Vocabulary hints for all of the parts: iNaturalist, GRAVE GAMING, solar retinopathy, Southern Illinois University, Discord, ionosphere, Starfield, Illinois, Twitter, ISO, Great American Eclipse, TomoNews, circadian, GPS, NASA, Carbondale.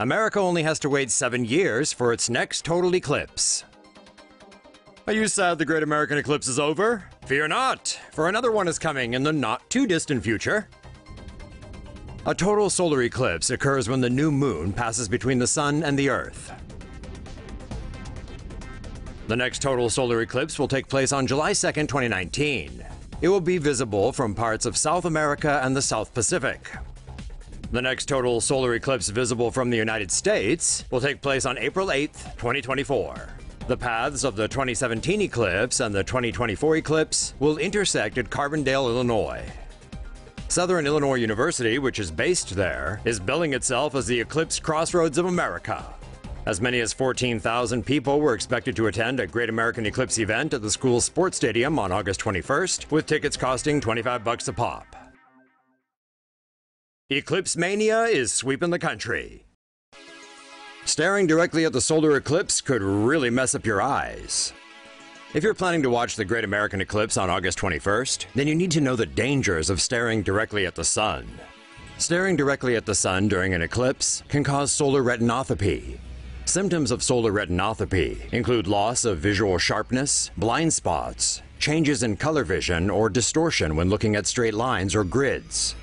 America only has to wait 7 years for its next total eclipse. Are you sad the Great American Eclipse is over? Fear not, for another one is coming in the not-too-distant future. A total solar eclipse occurs when the new moon passes between the sun and the Earth. The next total solar eclipse will take place on July 2, 2019. It will be visible from parts of South America and the South Pacific. The next total solar eclipse visible from the United States will take place on April 8, 2024. The paths of the 2017 eclipse and the 2024 eclipse will intersect at Carbondale, Illinois. Southern Illinois University, which is based there, is billing itself as the Eclipse Crossroads of America. As many as 14,000 people were expected to attend a Great American Eclipse event at the school's sports stadium on August 21st, with tickets costing $25 a pop. Eclipse mania is sweeping the country. Staring directly at the solar eclipse could really mess up your eyes. If you're planning to watch the Great American Eclipse on August 21st, then you need to know the dangers of staring directly at the sun. Staring directly at the sun during an eclipse can cause solar retinopathy. Symptoms of solar retinopathy include loss of visual sharpness, blind spots, changes in color vision, or distortion when looking at straight lines or grids.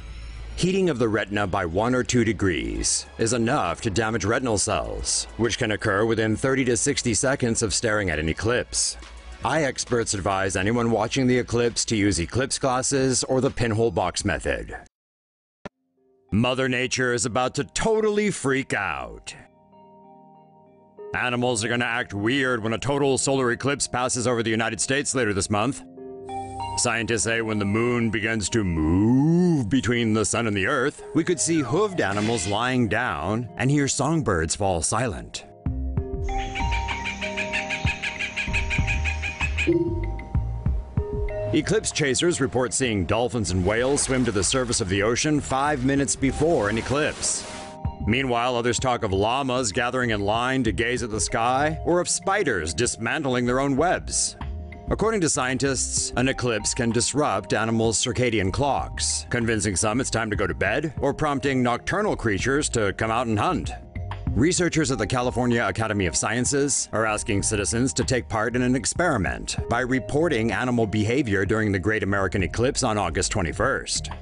Heating of the retina by 1 or 2 degrees is enough to damage retinal cells, which can occur within 30 to 60 seconds of staring at an eclipse. Eye experts advise anyone watching the eclipse to use eclipse glasses or the pinhole box method. Mother Nature is about to totally freak out. Animals are going to act weird when a total solar eclipse passes over the United States later this month. Scientists say when the moon begins to move between the sun and the Earth, we could see hooved animals lying down and hear songbirds fall silent. Eclipse chasers report seeing dolphins and whales swim to the surface of the ocean 5 minutes before an eclipse. Meanwhile, others talk of llamas gathering in line to gaze at the sky, or of spiders dismantling their own webs. According to scientists, an eclipse can disrupt animals' circadian clocks, convincing some it's time to go to bed, or prompting nocturnal creatures to come out and hunt. Researchers at the California Academy of Sciences are asking citizens to take part in an experiment by reporting animal behavior during the Great American Eclipse on August 21st.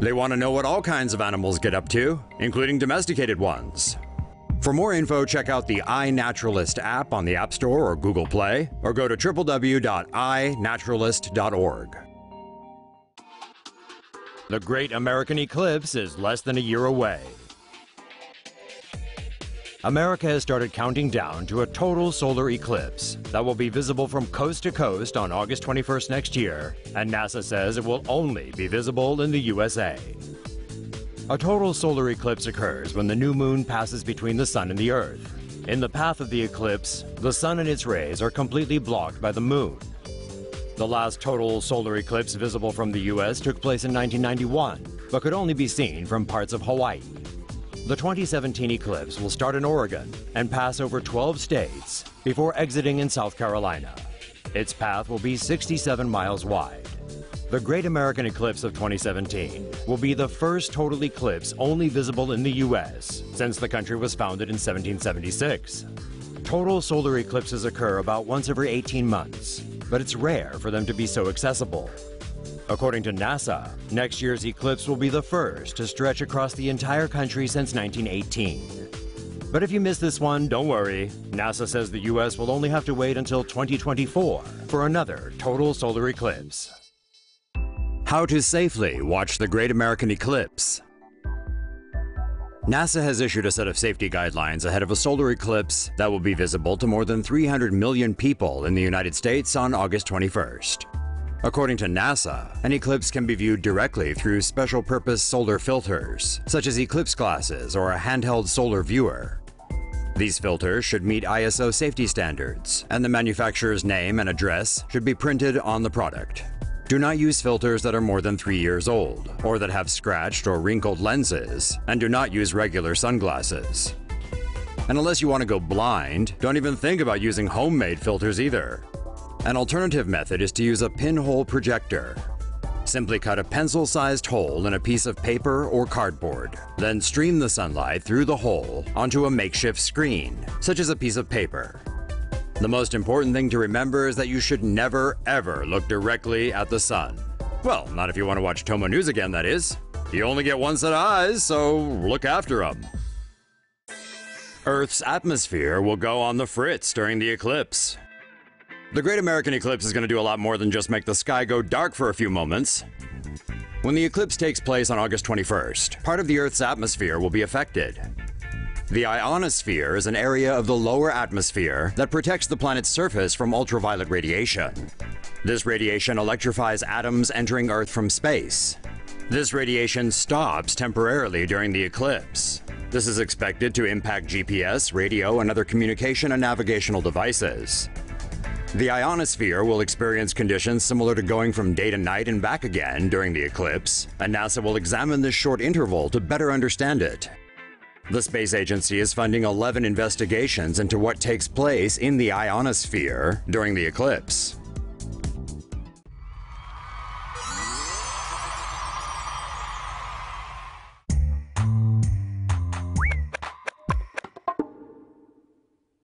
They want to know what all kinds of animals get up to, including domesticated ones. For more info, check out the iNaturalist app on the App Store or Google Play, or go to www.inaturalist.org. The Great American Eclipse is less than a year away. America has started counting down to a total solar eclipse that will be visible from coast to coast on August 21st next year, and NASA says it will only be visible in the USA. A total solar eclipse occurs when the new moon passes between the sun and the Earth. In the path of the eclipse, the sun and its rays are completely blocked by the moon. The last total solar eclipse visible from the U.S. took place in 1991, but could only be seen from parts of Hawaii. The 2017 eclipse will start in Oregon and pass over 12 states before exiting in South Carolina. Its path will be 67 miles wide. The Great American Eclipse of 2017 will be the first total eclipse only visible in the U.S. since the country was founded in 1776. Total solar eclipses occur about once every 18 months, but it's rare for them to be so accessible. According to NASA, next year's eclipse will be the first to stretch across the entire country since 1918. But if you miss this one, don't worry. NASA says the U.S. will only have to wait until 2024 for another total solar eclipse. How to safely watch the Great American Eclipse. NASA has issued a set of safety guidelines ahead of a solar eclipse that will be visible to more than 300 million people in the United States on August 21st. According to NASA, an eclipse can be viewed directly through special-purpose solar filters, such as eclipse glasses or a handheld solar viewer. These filters should meet ISO safety standards, and the manufacturer's name and address should be printed on the product. Do not use filters that are more than 3 years old, or that have scratched or wrinkled lenses, and do not use regular sunglasses. And unless you want to go blind, don't even think about using homemade filters either. An alternative method is to use a pinhole projector. Simply cut a pencil-sized hole in a piece of paper or cardboard, then stream the sunlight through the hole onto a makeshift screen, such as a piece of paper. The most important thing to remember is that you should never, ever look directly at the sun. Well, not if you want to watch Tomo News again, that is. You only get one set of eyes, so look after them. Earth's atmosphere will go on the fritz during the eclipse. The Great American Eclipse is going to do a lot more than just make the sky go dark for a few moments. When the eclipse takes place on August 21st, part of the Earth's atmosphere will be affected. The ionosphere is an area of the lower atmosphere that protects the planet's surface from ultraviolet radiation. This radiation electrifies atoms entering Earth from space. This radiation stops temporarily during the eclipse. This is expected to impact GPS, radio, and other communication and navigational devices. The ionosphere will experience conditions similar to going from day to night and back again during the eclipse, and NASA will examine this short interval to better understand it. The space agency is funding 11 investigations into what takes place in the ionosphere during the eclipse.